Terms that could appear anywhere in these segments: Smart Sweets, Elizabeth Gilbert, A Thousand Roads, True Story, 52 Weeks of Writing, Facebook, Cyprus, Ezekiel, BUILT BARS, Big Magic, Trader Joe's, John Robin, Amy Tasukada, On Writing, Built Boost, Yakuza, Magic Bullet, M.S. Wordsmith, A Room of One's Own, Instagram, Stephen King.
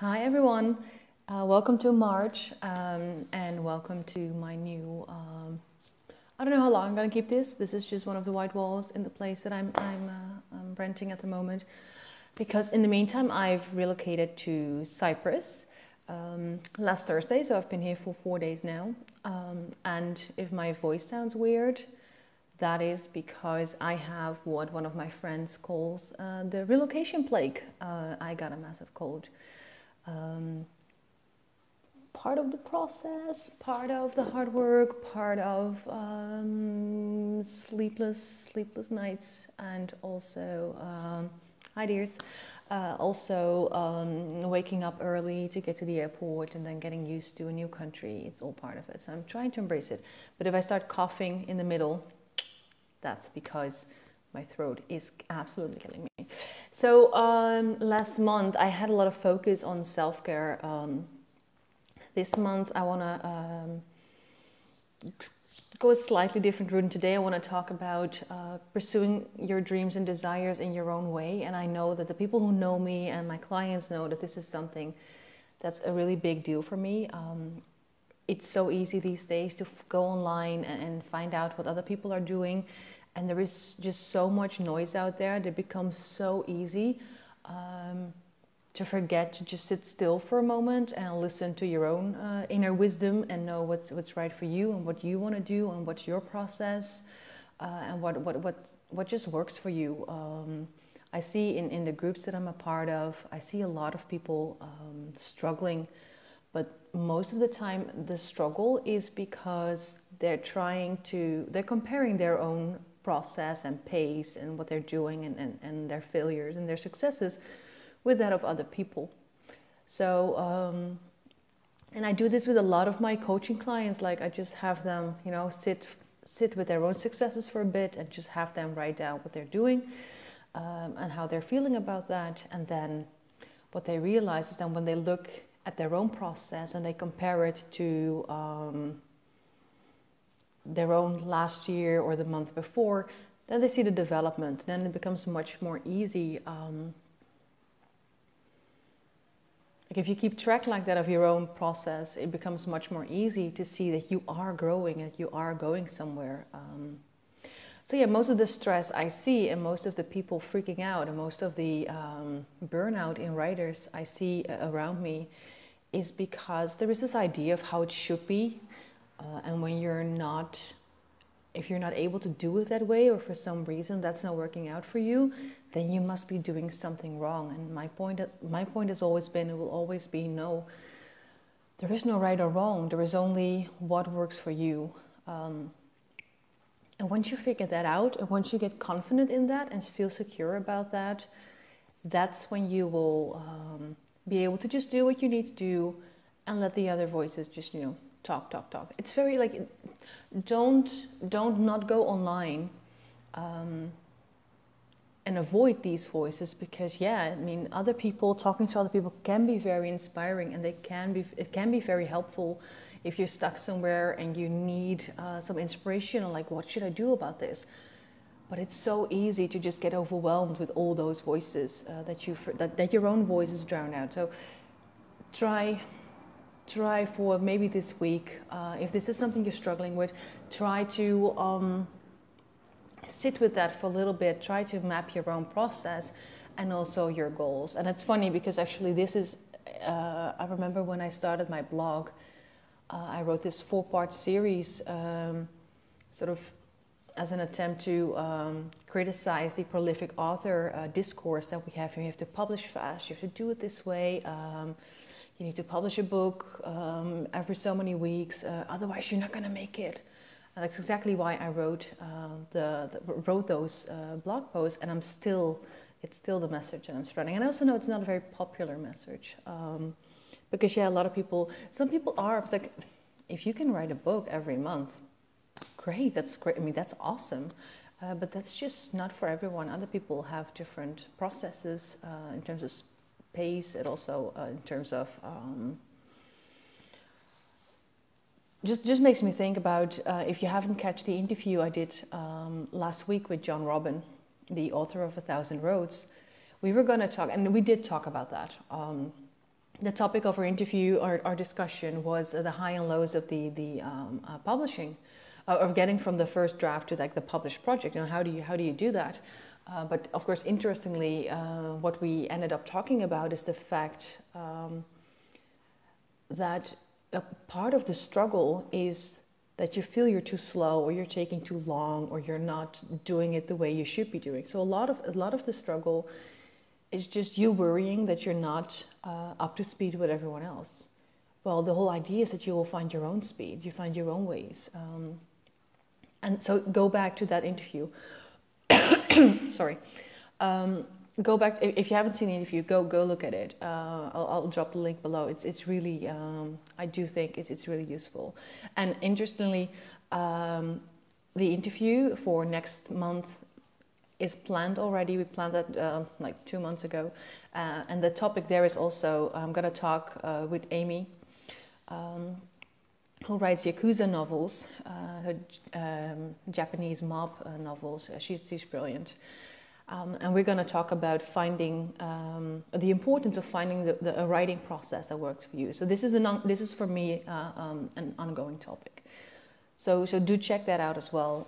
Hi everyone, welcome to March and welcome to my new, I don't know how long I'm going to keep this. This is just one of the white walls in the place that I'm renting at the moment, because in the meantime I've relocated to Cyprus last Thursday, so I've been here for 4 days now. And if my voice sounds weird, that is because I have what one of my friends calls the relocation plague. I got a massive cold. Part of the process, part of the hard work, part of sleepless nights, and also waking up early to get to the airport and then getting used to a new country. It's all part of it, so I'm trying to embrace it. But if I start coughing in the middle, that's because my throat is absolutely killing me. So last month I had a lot of focus on self-care. This month I want to go a slightly different route. And today I want to talk about pursuing your dreams and desires in your own way. And I know that the people who know me and my clients know that this is something that's a really big deal for me. It's so easy these days to go online and find out what other people are doing. And there is just so much noise out there that becomes so easy to forget to just sit still for a moment and listen to your own inner wisdom and know what's right for you and what you want to do and what's your process and what just works for you. I see in the groups that I'm a part of, I see a lot of people struggling, but most of the time the struggle is because they're comparing their own process and pace and what they're doing and their failures and their successes with that of other people. So and I do this with a lot of my coaching clients. Like, I just have them, you know, sit with their own successes for a bit and just have them write down what they're doing and how they're feeling about that. And then what they realize is that when they look at their own process and they compare it to their own last year or the month before, then they see the development. Then it becomes much more easy. Like, if you keep track like that of your own process, it becomes much more easy to see that you are growing and you are going somewhere. So yeah, most of the stress I see and most of the people freaking out and most of the burnout in writers I see around me is because there is this idea of how it should be. And when if you're not able to do it that way, or for some reason that's not working out for you, then you must be doing something wrong. And my point has always been, it will always be, no, there is no right or wrong. There is only what works for you. And once you figure that out, and once you get confident in that and feel secure about that, that's when you will be able to just do what you need to do and let the other voices just, you know, talk. It's very like, don't not go online and avoid these voices, because yeah, I mean, other people talking to other people can be very inspiring, and it can be very helpful if you're stuck somewhere and you need some inspiration on, like, what should I do about this? But it's so easy to just get overwhelmed with all those voices that your own voices drown out. So try for maybe this week, if this is something you're struggling with, try to sit with that for a little bit. Try to map your own process and also your goals. And it's funny, because actually this is, I remember when I started my blog, I wrote this 4-part series sort of as an attempt to criticize the prolific author discourse that we have. You have to publish fast, you have to do it this way, you need to publish a book every so many weeks, otherwise you're not going to make it. And that's exactly why I wrote those blog posts, and it's still the message that I'm spreading. And I also know it's not a very popular message, because yeah, a lot of people, some people are like, if you can write a book every month, great, that's great. I mean, that's awesome, but that's just not for everyone. Other people have different processes in terms of pace, and also in terms of just makes me think about, if you haven't catch the interview I did last week with John Robin, the author of A Thousand Roads, we were going to talk, and we did talk about that. the topic of our interview, our discussion, was the high and lows of the publishing, of getting from the first draft to like the published project, and how do you do that? But of course, interestingly, what we ended up talking about is the fact that a part of the struggle is that you feel you're too slow, or you're taking too long, or you're not doing it the way you should be doing. So a lot of the struggle is just you worrying that you're not up to speed with everyone else. Well, the whole idea is that you will find your own speed, you find your own ways. And so go back to that interview. Sorry. Go back, if you haven't seen the interview, go look at it. I'll drop the link below. It's really, I do think it's really useful. And interestingly, the interview for next month is planned already. We planned that like 2 months ago. And the topic there is also, I'm going to talk with Amy, who writes Yakuza novels, her Japanese mob novels. She's brilliant. And we're going to talk about finding the importance of finding the writing process that works for you. So this is for me an ongoing topic. So do check that out as well,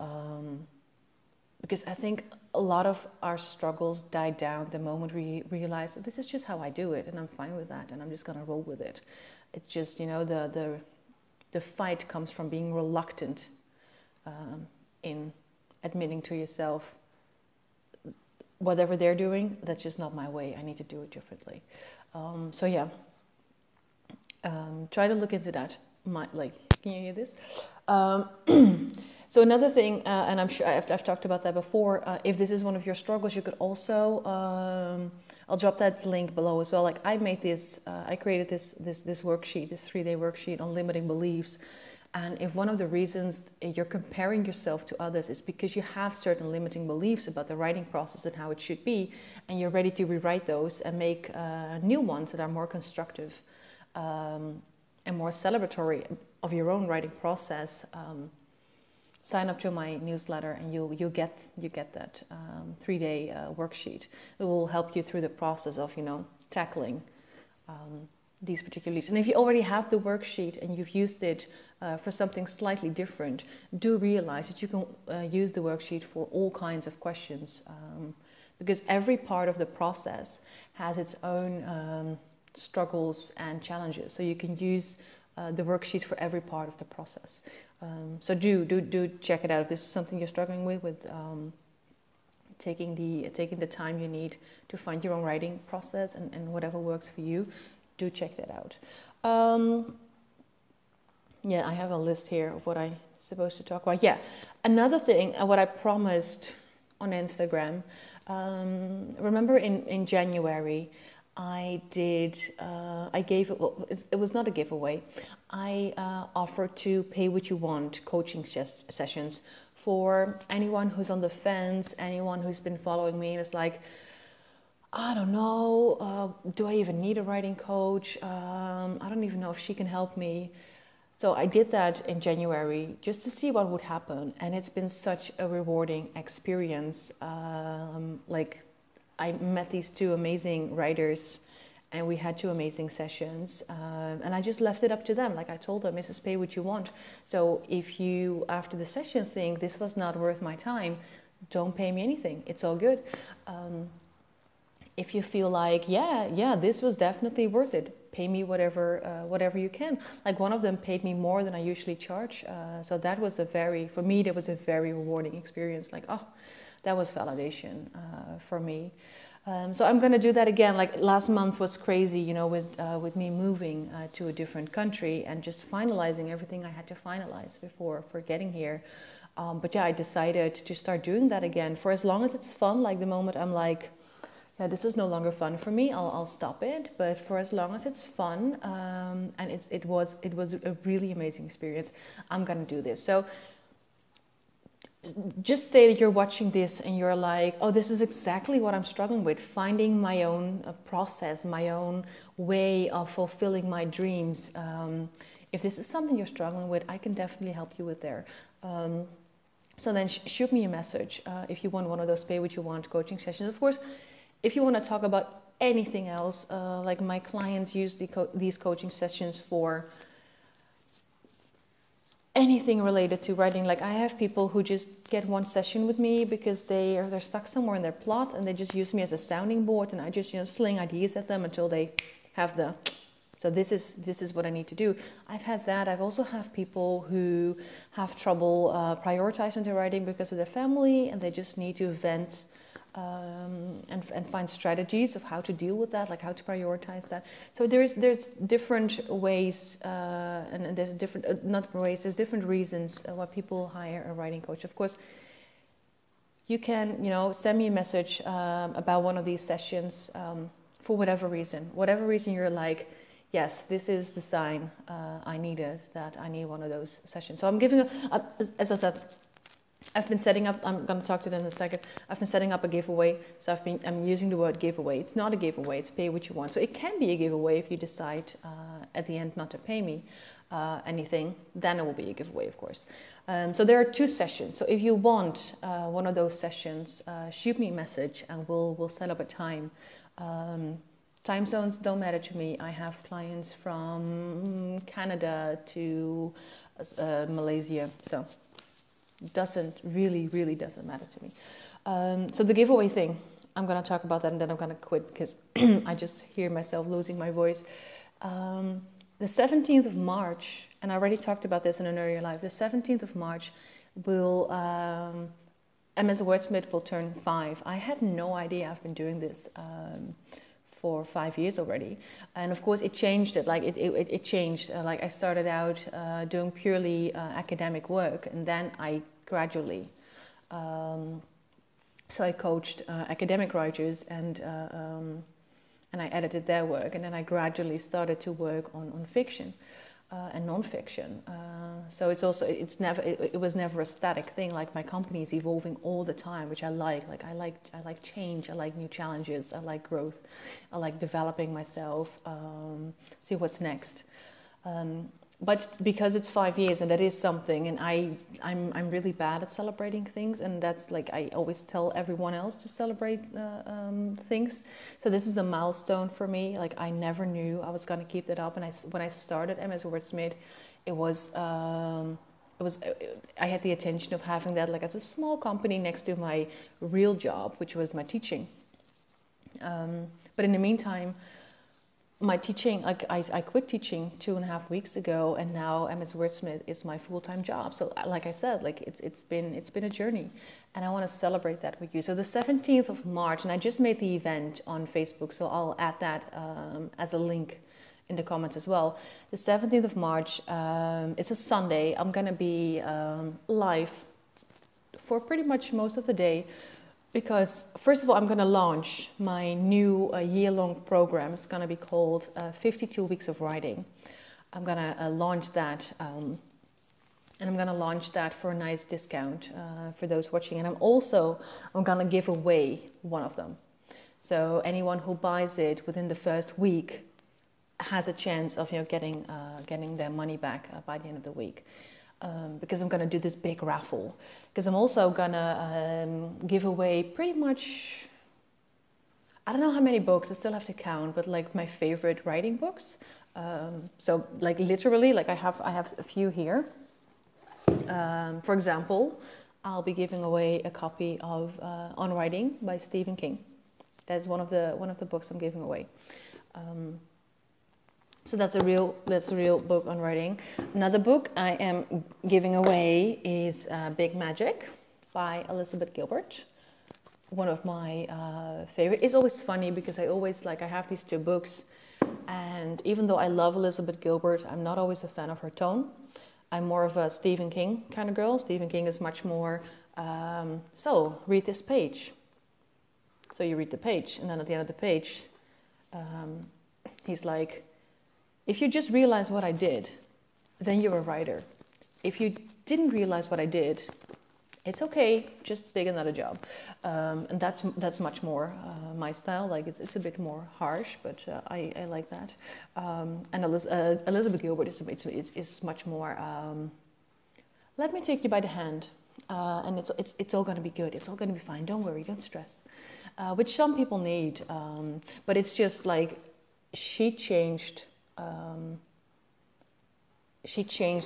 because I think a lot of our struggles die down the moment we realize that this is just how I do it, and I'm fine with that, and I'm just going to roll with it. It's just, you know, the fight comes from being reluctant in admitting to yourself, whatever they're doing, that's just not my way. I need to do it differently. So yeah, try to look into that. Can you hear this? So another thing, and I'm sure I've talked about that before. If this is one of your struggles, you could also, I'll drop that link below as well. Like I made this, I created this worksheet, this 3-day worksheet on limiting beliefs. And if one of the reasons you're comparing yourself to others is because you have certain limiting beliefs about the writing process and how it should be, and you're ready to rewrite those and make new ones that are more constructive and more celebratory of your own writing process, sign up to my newsletter and you'll get that 3-day worksheet. It will help you through the process of, you know, tackling these particular leads. And if you already have the worksheet and you've used it for something slightly different, do realize that you can use the worksheet for all kinds of questions, because every part of the process has its own struggles and challenges. So you can use the worksheet for every part of the process. So do check it out. If this is something you're struggling with taking the time you need to find your own writing process and whatever works for you, do check that out. Yeah, I have a list here of what I'm supposed to talk about. Yeah, another thing, what I promised on Instagram. Remember in January, I did. I gave. Well, it was not a giveaway. I offered to pay what you want coaching sessions for anyone who's on the fence, anyone who's been following me and is like, I don't know, do I even need a writing coach? I don't even know if she can help me. So I did that in January just to see what would happen. And it's been such a rewarding experience. Like I met these two amazing writers and we had two amazing sessions, and I just left it up to them. Like I told them, Mrs. Pay what you want. So if you, after the session, think this was not worth my time, don't pay me anything. It's all good. If you feel like, yeah, this was definitely worth it, pay me whatever you can. Like one of them paid me more than I usually charge. So that was for me, that was a very rewarding experience. Like, oh, that was validation for me. So I'm going to do that again. Like last month was crazy, you know, with me moving to a different country and just finalizing everything I had to finalize before getting here. But yeah, I decided to start doing that again for as long as it's fun. Like the moment I'm like, this is no longer fun for me, I'll stop it. But for as long as it's fun, and it was a really amazing experience, I'm gonna do this. So just say that you're watching this and you're like, oh, this is exactly what I'm struggling with, finding my own process, my own way of fulfilling my dreams. If this is something you're struggling with, I can definitely help you with there. So then shoot me a message if you want one of those pay what you want coaching sessions. Of course, if you want to talk about anything else. Like my clients use these coaching sessions for anything related to writing. Like I have people who just get one session with me because they're stuck somewhere in their plot, and they just use me as a sounding board, and I just, you know, sling ideas at them until they have the, so this is what I need to do. I've had that. I've also have people who have trouble prioritizing their writing because of their family, and they just need to vent and find strategies of how to deal with that, like how to prioritize that. So there's different ways, and there's different not ways. There's different reasons why people hire a writing coach. Of course, you can, you know, send me a message about one of these sessions for whatever reason you're like, yes, this is the sign I need one of those sessions. So I'm giving as I said, I've been setting up, I'm going to talk to them in a second, I've been setting up a giveaway, so I'm using the word giveaway. It's not a giveaway, it's pay what you want. So it can be a giveaway if you decide at the end not to pay me anything, then it will be a giveaway, of course. So there are two sessions. So if you want one of those sessions, shoot me a message and we'll set up a time. Time zones don't matter to me. I have clients from Canada to Malaysia, so really doesn't matter to me. So the giveaway thing, I'm going to talk about that, and then I'm going to quit because I just hear myself losing my voice. The 17th of March, and I already talked about this in an earlier live, the 17th of March will M.S. Wordsmith will turn 5. I had no idea. I've been doing this for 5 years already, and of course it changed. It changed. Like I started out doing purely academic work, and then I gradually, so I coached academic writers, and I edited their work, and then I gradually started to work on fiction and non-fiction. So it was never a static thing. Like my company is evolving all the time, which I like. I like change. I like new challenges. I like growth. I like developing myself, see what's next. But because it's 5 years, and that is something, and I'm really bad at celebrating things, and that's like I always tell everyone else to celebrate things. So this is a milestone for me. Like I never knew I was going to keep that up, and when I started M.S. Wordsmith, I had the intention of having that like as a small company next to my real job, which was my teaching. But in the meantime, my teaching, I quit teaching 2.5 weeks ago, and now M.S. Wordsmith is my full-time job. So, like I said, like it's been a journey, and I want to celebrate that with you. So the 17th of March, and I just made the event on Facebook, so I'll add that as a link in the comments as well. The 17th of March, it's a Sunday. I'm gonna be live for pretty much most of the day. Because first of all, I'm going to launch my new year-long program. It's going to be called 52 Weeks of Writing. I'm going to launch that, and I'm going to launch that for a nice discount for those watching. And I'm going to give away one of them. So anyone who buys it within the first week has a chance of, you know, getting their money back by the end of the week. Because I'm going to do this big raffle, because I'm also going to give away pretty much, I don't know how many books, I still have to count, but like my favorite writing books. So like literally, like I have a few here. For example, I'll be giving away a copy of On Writing by Stephen King. That's one of the books I'm giving away. So that's a real book on writing. Another book I am giving away is Big Magic by Elizabeth Gilbert. One of my favorite. It's always funny because I have these two books, and even though I love Elizabeth Gilbert, I'm not always a fan of her tone. I'm more of a Stephen King kind of girl. Stephen King is much more, so read this page. So you read the page, and then at the end of the page, he's like, if you just realize what I did, then you're a writer. If you didn't realize what I did, it's okay, just pick another job. And that's much more my style. Like it's a bit more harsh, but I like that. And Elizabeth Gilbert is much more, let me take you by the hand, and it's all gonna be good. It's all gonna be fine. Don't worry, don't stress. which some people need. But it's just like she changed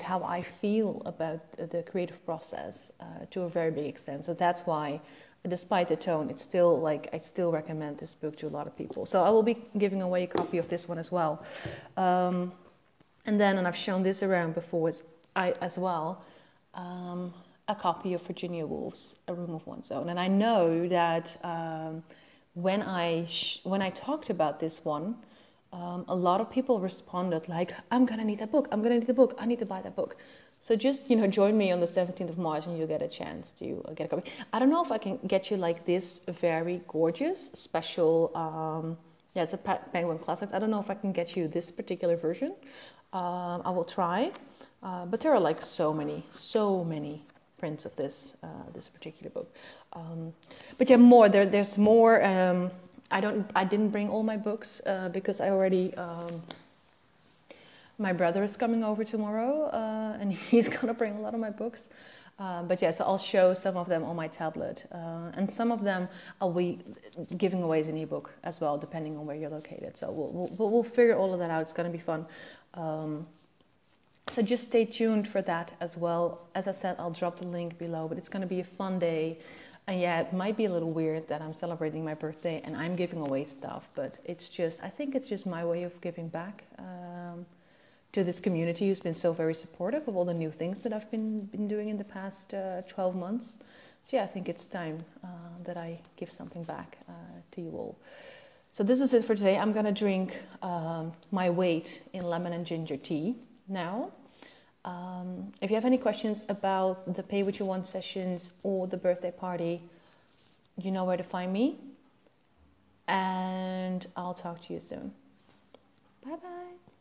how I feel about the creative process to a very big extent. So that's why, despite the tone, it's still like I still recommend this book to a lot of people. So I will be giving away a copy of this one as well. And then, and I've shown this around before as well, a copy of Virginia Woolf's A Room of One's Own. And I know that when I talked about this one, a lot of people responded like, I'm going to need that book. I'm going to need the book. I need to buy that book. So just, you know, join me on the 17th of March and you'll get a chance to get a copy. I don't know if I can get you like this very gorgeous special, yeah, it's a Penguin Classics. I don't know if I can get you this particular version. I will try, but there are like so many prints of this, this particular book. But yeah, there's more, I didn't bring all my books because I already, my brother is coming over tomorrow and he's going to bring a lot of my books. But yes, yeah, so I'll show some of them on my tablet and some of them I'll be giving away as an ebook as well, depending on where you're located. So we'll figure all of that out. It's going to be fun. So just stay tuned for that as well. As I said, I'll drop the link below, but it's going to be a fun day. And yeah, it might be a little weird that I'm celebrating my birthday and I'm giving away stuff, but it's just, I think it's just my way of giving back to this community who's been so very supportive of all the new things that I've been doing in the past 12 months. So yeah, I think it's time that I give something back to you all. So this is it for today. I'm going to drink my weight in lemon and ginger tea now. If you have any questions about the Pay What You Want sessions or the birthday party, you know where to find me. And I'll talk to you soon. Bye-bye.